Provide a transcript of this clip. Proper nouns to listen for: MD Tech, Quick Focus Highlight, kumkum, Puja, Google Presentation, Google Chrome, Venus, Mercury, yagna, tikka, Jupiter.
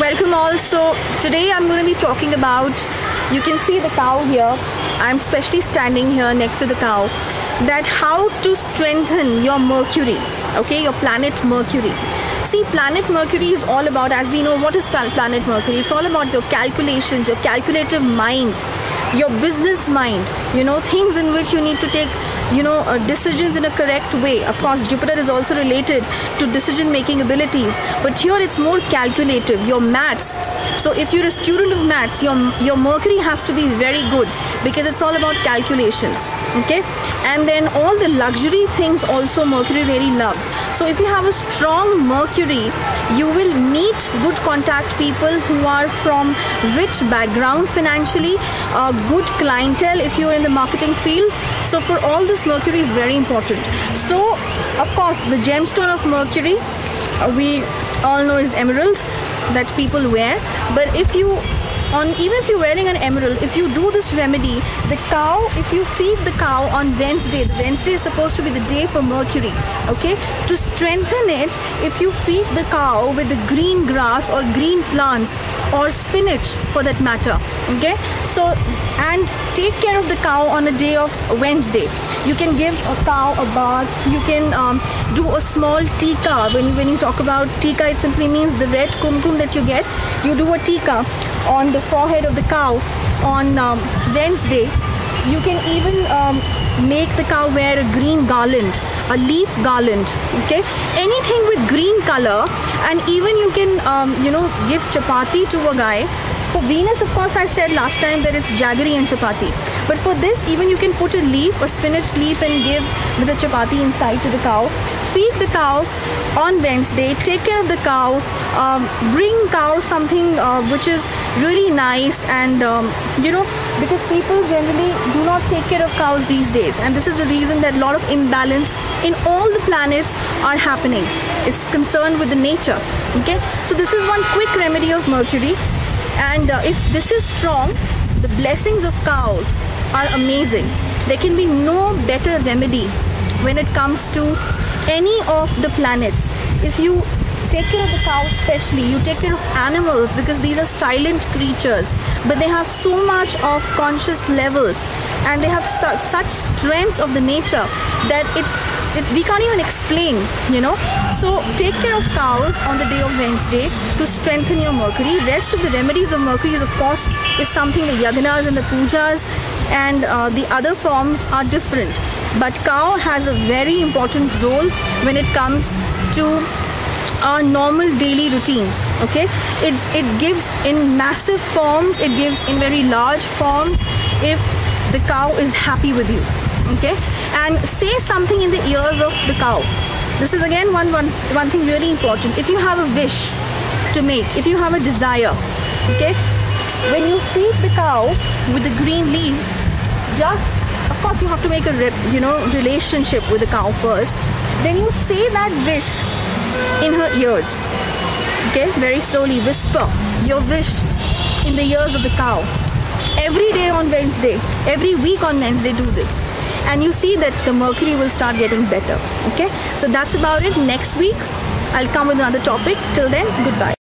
Welcome all. So today I'm going to be talking about, you can see the cow here, I'm especially standing here next to the cow, that how to strengthen your Mercury, okay, your planet Mercury. See, planet Mercury is all about, as we know, what is planet Mercury? It's all about your calculations, your calculative mind, your business mind, you know, things in which you need to take, you know, decisions in a correct way. Of course, Jupiter is also related to decision-making abilities, but here it's more calculative, your maths. So if you're a student of maths, your Mercury has to be very good because it's all about calculations, okay? And then all the luxury things also Mercury really loves. So if you have a strong Mercury, you will meet good contact people who are from rich background financially, good clientele if you're in the marketing field. So for all this, Mercury is very important. So of course, the gemstone of Mercury, we all know, is emerald that people wear. But if you even if you're wearing an emerald, if you do this remedy, the cow, if you feed the cow on Wednesday is supposed to be the day for Mercury, okay? To strengthen it, if you feed the cow with the green grass or green plants or spinach for that matter, okay? So, and take care of the cow on a day of Wednesday. You can give a cow a bath, you can do a small tikka. When you talk about tikka, it simply means the red kumkum that you get. You do a tikka on the forehead of the cow on Wednesday. You can even make the cow wear a green garland, a leaf garland, okay? Anything with green color. And even you can, you know, give chapati to a guy. For Venus, of course, I said last time that it's jaggery and chapati. But for this, even you can put a leaf, a spinach leaf, and give with a chapati inside to the cow. Feed the cow on Wednesday. Take care of the cow. Bring cow something which is really nice. And, you know, because people generally do not take care of cows these days. And this is the reason that a lot of imbalance in all the planets are happening. It's concerned with the nature, okay? So this is one quick remedy of Mercury. And if this is strong, the blessings of cows are amazing. There can be no better remedy when it comes to any of the planets. If you take care of the cow especially, you take care of animals, because these are silent creatures, but they have so much of conscious level and they have such strengths of the nature that we can't even explain, you know. So take care of cows on the day of Wednesday to strengthen your Mercury. Rest of the remedies of Mercury is, of course, is something the Yagnas and the Pujas and the other forms are different. But cow has a very important role when it comes to our normal daily routines, okay? It gives in massive forms, it gives in very large forms if the cow is happy with you, okay? And say something in the ears of the cow. This is again one thing really important. If you have a wish to make, if you have a desire, okay, when you feed the cow with the green leaves, just, of course, you have to make a relationship with the cow first. Then you say that wish in her ears, okay? Very slowly whisper your wish in the ears of the cow. Every day on Wednesday, every week on Wednesday, do this, and you see that the Mercury will start getting better, okay? So that's about it. Next week I'll come with another topic. Till then, goodbye.